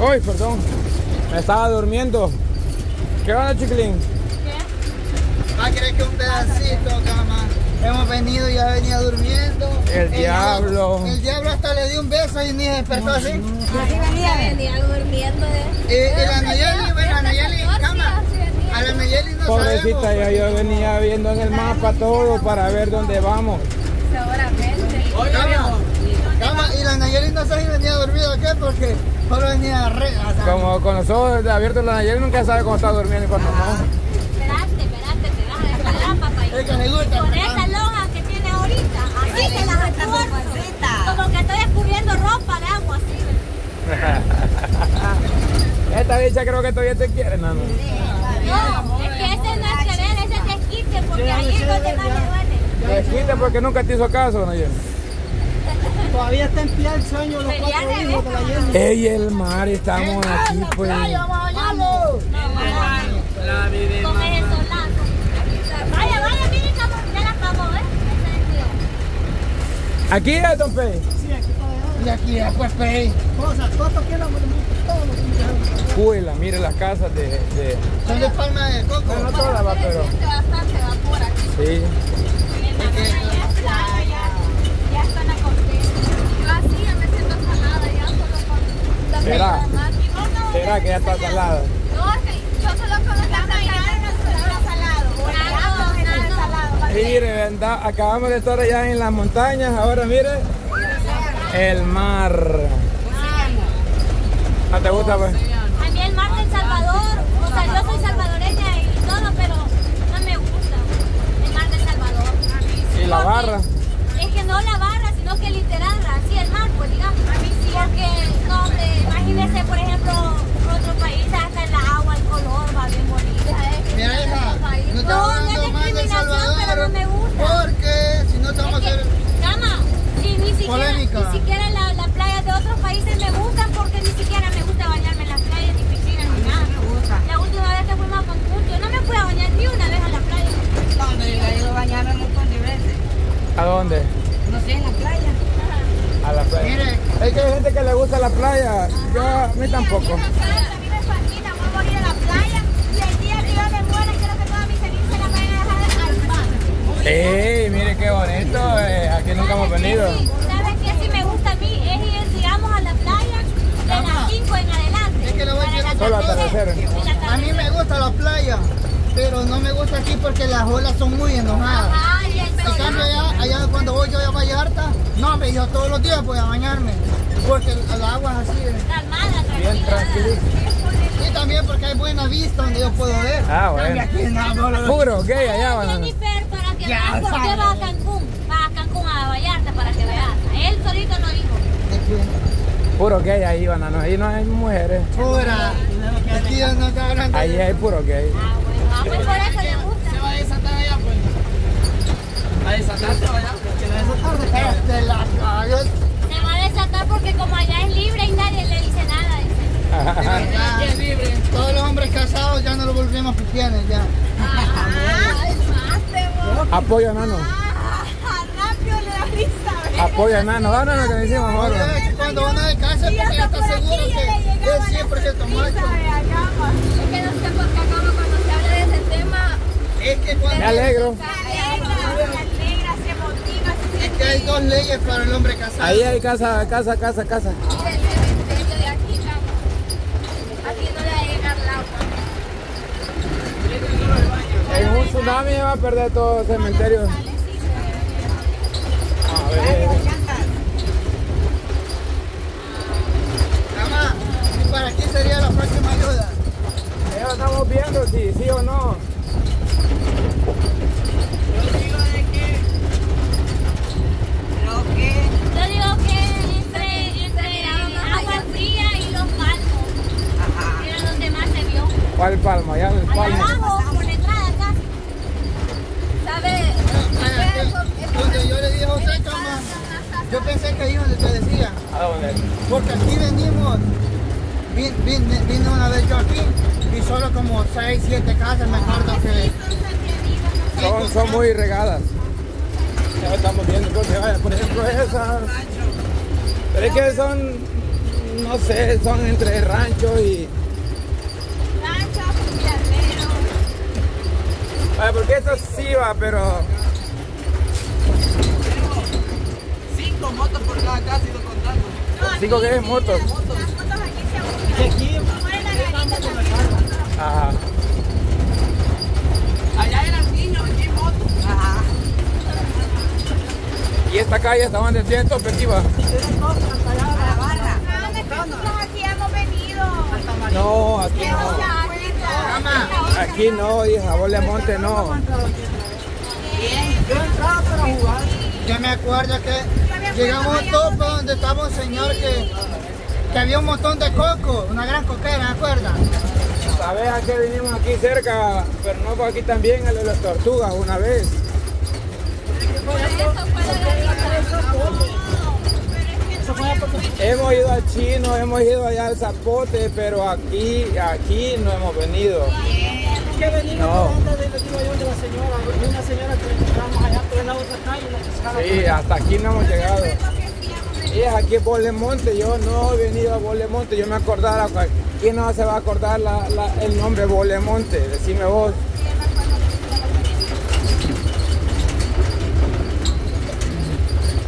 Ay, perdón. Me estaba durmiendo. ¿Qué onda, chiquilín? ¿Qué? ¿Va a querer que un pedacito, cama? Hemos venido, ya venía durmiendo. El diablo. El diablo hasta le dio un beso y ni despertó así. Venía durmiendo. La Nayeli en cama. A la Nayeli no sabemos. Pobrecita, yo venía viendo en el mapa todo para ver dónde vamos. Seguramente. Cama, y la Nayeli no sé si venía dormida o qué, porque solo venía re... Como con los ojos abiertos, la Nayeli nunca sabe cómo está durmiendo y cuando no. Con esa lonja que tiene ahorita, así se las escurro. Como que estoy escurriendo ropa de agua así. Esta bicha creo que todavía te quiere, Nano. No, es que ese no es querer, ese es desquite, porque ayer no te más le duele. Desquite porque nunca te hizo caso, Nayeli. Todavía está en pie el sueño los cuatro hijos de Nayeli. Ey, el mar, estamos aquí pues. ¡Vamos a bañarlo! Come eso, lazo. Vaya, vaya, miren cómo ya la pagó, ¿eh? Aquí es Don Pei. Sí, aquí está. Y aquí es pues Pei. Cosas, cosas que la todos. Uy, mire las casas de... Son de palma de coco. No todas va, pero... bastante vapor aquí. Sí. Ya están acontecidas. Yo así ya me siento salada, ya solo con... ¿Será? ¿Será que ya está salada? No, es que yo solo con la casa mire, acabamos de estar allá en las montañas, ahora mire el mar. ¿No te gusta pues? A mí el mar de El Salvador, o sea, yo soy salvadoreña y todo, pero no me gusta el mar de El Salvador. ¿Y la barra? Es que no la barra, sino que literal, así el mar, pues digamos. Porque, no, hombre, imagínense, por ejemplo, otro país, hasta el agua, el color va bien bonita. Mira, hija, no te hablando más de El Salvador, pero no me gusta. Porque si no te vamos a hacer... Cama, ni siquiera las playas de otros países me gustan, porque ni siquiera me gusta bañarme en las playas, ni piscinas, ni nada. Me gusta. La última vez que fuimos a Cancún, yo no me fui a bañar ni una vez a las playas. Cuando yo he ido a bañarme un montón de veces. ¿A dónde? No sé, en las playas. A la playa. Mire, es que hay gente que le gusta la playa. Yo a mí tampoco. A mí me fascina, voy a morir a la playa. Y el día que yo me muera, quiero que toda mi ceniza la vayan a dejar al mar. ¡Ey! Mire qué bonito. Aquí nunca hemos venido. ¿Sabes qué? Si me gusta a mí es ir, digamos, a la playa de las 5 en adelante. Es que lo voy a ir solo a atardecer. A mí me gusta la playa, pero no me gusta aquí porque las olas son muy enojadas. Ajá, y el pescado. Allá cuando voy yo a Vallarta, no, me dijo todos los días voy a bañarme, porque el agua es así. Calmada, tranquila. Y también porque hay buena vista donde yo puedo ver. Ah, bueno. Aquí no, puro gay allá, bueno. Jennifer, para que veas por qué va a Cancún. Va a Cancún a Vallarta para que veas. Él solito no dijo. Puro gay ahí, banano. Ahí no hay mujeres. Pura. Aquí no está hablando. Ahí hay puro gay. Ah, bueno. Ah, pues por eso le gusta. Se va a desatar allá, pues. ¿Va a desatarte allá? Se va a desatar porque como allá es libre y nadie le dice nada, dice. Es libre. Todos los hombres casados ya no lo volvemos cristianos ya. Apoyo a Nano. Rápido le da. Apoyo a Nano, que le decimos ahora. Cuando van a descansar porque está seguro que es 100% macho. Es que no sé por qué acabo cuando se habla de ese tema. Es que cuando... Me alegro. Que hay dos leyes para el hombre casado. Ahí hay casa. Mire el cementerio de aquí, cama. Aquí no le va a llegar el agua. En un tsunami se va a perder todo el cementerio. A ver. Cama, ¿y para qué sería la próxima ayuda? Eso estamos viendo, si sí o no. ¿Cuál palmo? Allá el palmo. Allá abajo, por la entrada casi. ¿Sabes? Donde yo le dije a José, cama, yo pensé que ahí donde te decía. ¿A dónde? Porque aquí venimos. Vine una vez yo aquí y solo como 6, 7 casas me acuerdo que... Son muy regadas. Ya estamos viendo, porque vaya, por ejemplo, esas... Pero es que son... no sé, son entre rancho y... Rancho y almero. Porque eso sí va, pero... Tengo 5 motos por cada casa y lo contamos. No, 5 que es motos. Las motos aquí se aburren. Ajá. Allá eran niños, aquí hay motos. Ajá. Y esta calle hasta donde tiene tope aquí va. Aquí hemos venido. No, aquí no. Aquí no, hija, Bolemonte no. Yo entraba para jugar. Yo me acuerdo que llegamos a tope donde estaba un señor que había un montón de coco, una gran coquera, ¿me acuerdas? ¿Sabes a qué vinimos aquí cerca? Pero no fue aquí también, a lo de las tortugas una vez. Hemos ido al Chino, hemos ido allá al Zapote, pero aquí no hemos venido. Que venimos antes del vestido de la señora, de una señora que encontramos allá por la otra calle. Sí, hasta aquí no hemos llegado. Y es aquí en Bolemonte, yo no he venido a Bolemonte, yo me acordaba, ¿quién no se va a acordar el nombre Bolemonte? Decime vos.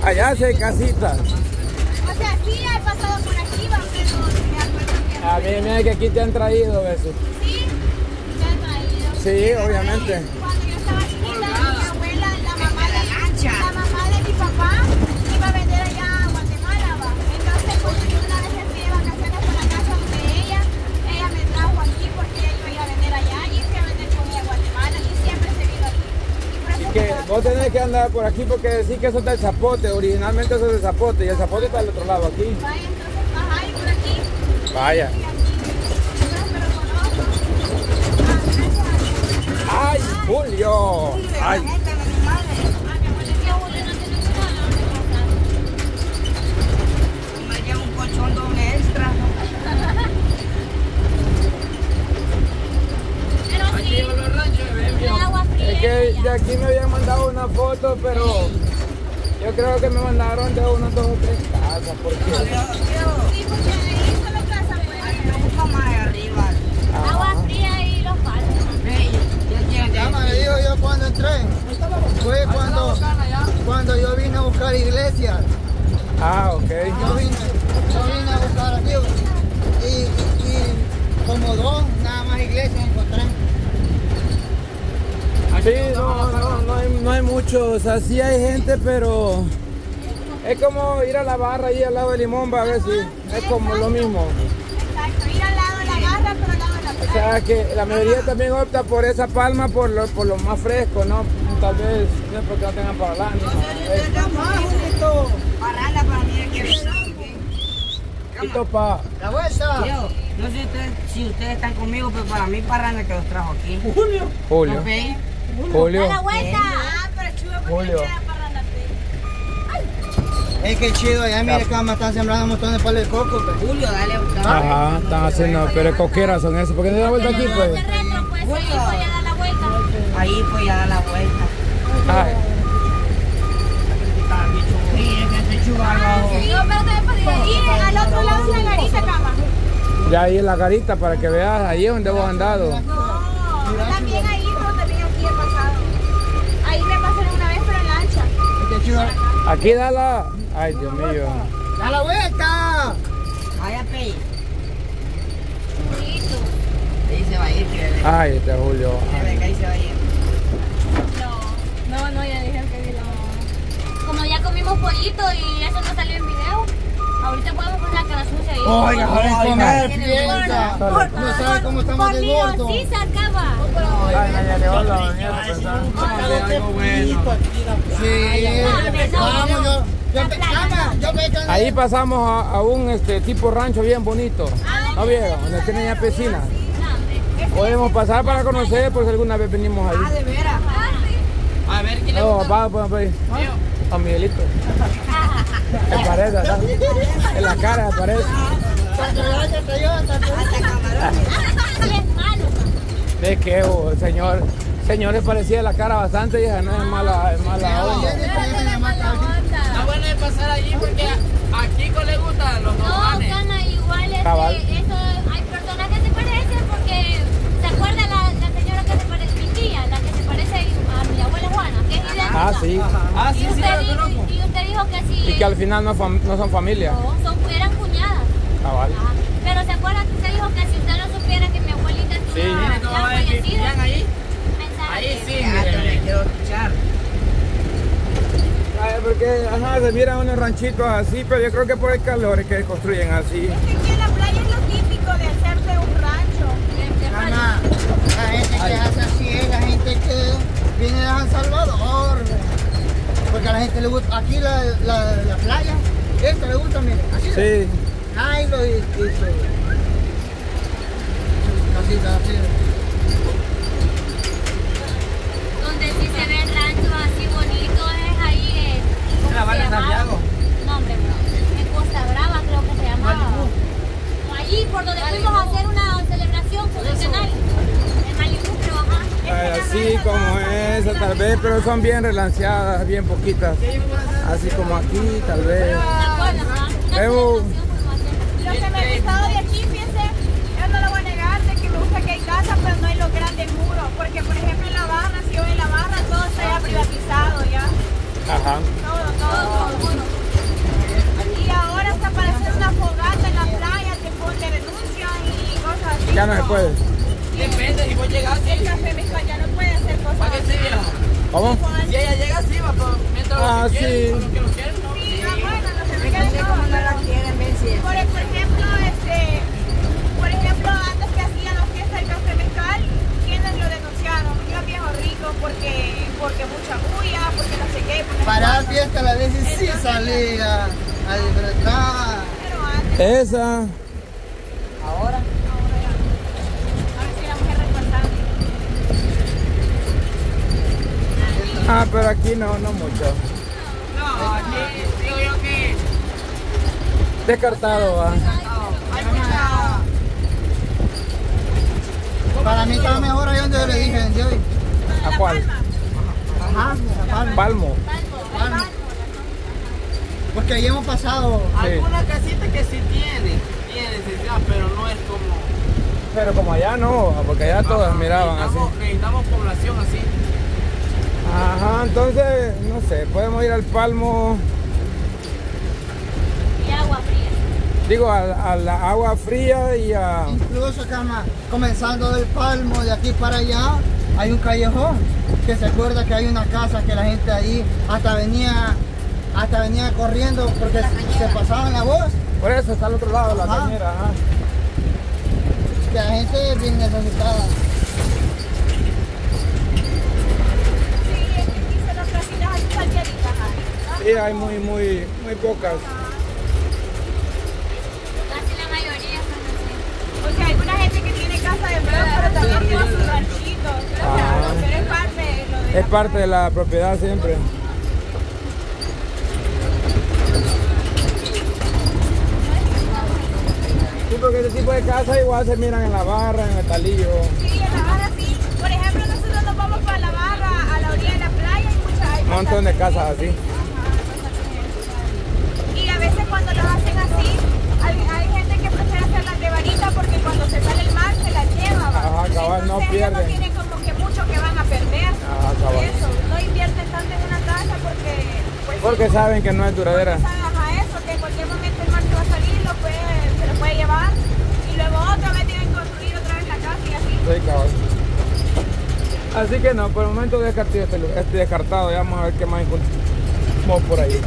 Allá hace casitas. O sea, sí, he pasado por aquí, pero... A mí me da que aquí te han traído, Besu. Sí, te han traído. Sí, obviamente. Cuando yo estaba chiquita, mi abuela, la mamá de mi papá, iba a vender allá a Guatemala, ¿va? Entonces, cuando yo una vez fui de vacaciones por la casa donde ella me trajo aquí porque yo iba a vender allá y fui a vender comida a Guatemala y siempre se vino aquí. Que vos tenés que andar por aquí porque decís que eso está el Zapote, originalmente eso es el Zapote y el Zapote está al otro lado aquí. Vaya, entonces ajá, y por aquí. Vaya. ¡Ay, Julio! ¡Ay! Me un colchón doble extra. Es que de aquí me habían mandado una foto, pero yo creo que me mandaron de unas 2 o 3 casas. ¿Por qué? Sí, porque ahí solo casas buenas. Nunca más arriba. Agua fría y los palos. Ya me dijo yo cuando entré. Fue cuando yo vine a buscar iglesias. Ah, ok. Yo vine a buscar a Dios. Y como 2 nada más iglesias encontré. Sí, no hay mucho, o sea, sí hay gente, pero es como ir a la barra ahí al lado de Limón, va a ver si es como lo mismo. Exacto, ir al lado de la barra, pero al lado de la playa. O sea, que la mayoría también opta por esa palma, por lo más fresco, ¿no? Tal vez, no es porque no tengan para la... Parala para mí, aquí el topa. La vuelta. No sé si ustedes están conmigo, pero para mí parranda que los trajo aquí. Julio. Julio. ¡A la vuelta! Ah, pero chulo porque no queda para la fe. Es que chido, allá mire cómo están sembrando un montón de palos de coco. Pues. Julio, dale a buscar. Ajá, están haciendo, pero coqueras son esas. ¿Por qué no da la vuelta aquí, pues? Terreno, pues Julio. Ahí pues ya da la vuelta. Ahí pues ya da la vuelta. Ay. Sí, es que este chulo. Sí, pero te he podido ir al otro lado de la garita, cama. Ya ahí en la garita para que veas, ahí es donde vos has andado. No, también ahí. Aquí da la... Ay, Dios mío. ¡Da la vuelta! Vaya, Pey. Julito. Ahí se va a ir, que... Ay, este Julio. Ahí se va a ir. No, ya dije que no. Como ya comimos pollito y eso no salió en video, ahorita podemos poner la cara sucia ahí. ¡Oiga, joder, comer! ¡Piensa! No sabes cómo estamos de gordo. ¡Por Dios, sí se acaba! Ay, ya le hola, doña, ¿qué pasa? Algo bueno. Sí, vamos, yo ahí pasamos a un tipo rancho bien bonito. ¿No vieron? Donde tienen ya piscina. Podemos pasar para conocer, por si alguna vez venimos ahí. Ah, de veras. A ver, ¿quién le gusta? No, vamos a ir. A Miguelito. Me parece, ¿verdad? En la cara, me parece. De que, señores, parecía la cara bastante, hija, no es mala onda. Está bueno de pasar allí porque a Kiko le gustan los normales. No, que al final no son familia. No, eran cuñadas. Ah, vale. Ajá. Pero ¿se acuerdan que usted dijo que si usted no supiera que mi abuelita estuvo fallecida? Ahí, ahí sí, le quiero escuchar. Porque ajá, se miran unos ranchitos así, pero yo creo que por el calor es que construyen así. Es que aquí en la playa es lo típico de hacerse un rancho. Ajá, la gente que hace así es la gente que viene de San Salvador. Porque a la gente le gusta, aquí la playa, esta le gusta, miren, así. Sí. Ay, lo hizo. Casita, así. Donde sí se ve el rancho así bonito es ahí en La Habana, Santiago. No, hombre, no. En Costa Brava creo que se llamaba. Allí por donde fuimos a hacer una celebración profesional. En Malibu, pero ajá. Así como esa tal vez, pero son bien relanceadas, bien poquitas. Así como aquí tal vez. Lo que me ha gustado de aquí, fíjense, yo no lo voy a negar, de que me gusta que hay casas, pero no hay los grandes muros. Porque, por ejemplo, en La Barra, si yo en La Barra, todo está ya privatizado, ya. Ajá. Todo con muros. Y ahora hasta para hacer una fogata en la playa, te renuncian y cosas así. Ya no se puede. Depende, si vos llegas así. El café mezcal ya no puede hacer cosas así. ¿Para qué siga? ¿Cómo? Si ella llega así, va por mientras lo que quiere, con lo que no quiere, no. Sí, bueno, lo que me queda es todo. Por ejemplo, antes que hacían la fiesta del café mezcal, quienes lo denunciaron, los viejos ricos, porque mucha bulla, porque no sé qué. Para la fiesta la vez sí salía a libertad. Pero antes. Esa. Ahora. Ahora sí la mujer responsable. Ah, pero aquí no mucho. No, aquí digo yo que. Descartado, va. Para mí está mejor ahí donde le dije, ¿entiendes? ¿A cuál? Ajá, a Palmo. Palmo. Porque ahí hemos pasado. Alguna casita que sí tiene necesidad, pero no es como. Pero como allá no, porque allá todas miraban así. Necesitamos población así. Ajá, entonces, no sé, podemos ir al Palmo. Y agua fría. Digo, a la agua fría y a... Incluso, cama, comenzando del Palmo, de aquí para allá, hay un callejón, que se acuerda que hay una casa que la gente ahí hasta venía corriendo porque se pasaban la voz. Por eso está al otro lado, la cañera. Ajá. Es que la gente es bien necesitada. Sí, es que aquí se las casitas hay cualquieritas, ¿no? Sí, hay muy pocas. Porque hay alguna gente que tiene casa de empleo, pero también tiene sus ranchitos. Pero es parte de la propiedad siempre. Sí, porque ese tipo de casas igual se miran en La Barra, en el Talillo. Sí, en La Barra sí. Por ejemplo, nosotros nos vamos para La Barra, a la orilla de la playa y muchas. Un montón de casas así. Ajá, y a veces cuando las hacen así, hay gente que prefiere hacerlas de varita porque cuando se sale el mar se las lleva. Ajá, cabal, no pierden. No tienen como que mucho que van a perder. Ajá, cabal. Eso, no invierten tanto en una casa porque... Pues, porque saben que no es duradera. Ajá, eso, que en cualquier momento el mar se va a salir, se lo puede llevar. Y luego otra vez tienen que construir otra vez la casa y así. Sí, cabal. Así que no, por el momento descartado, ya vamos a ver qué más encontramos por ahí.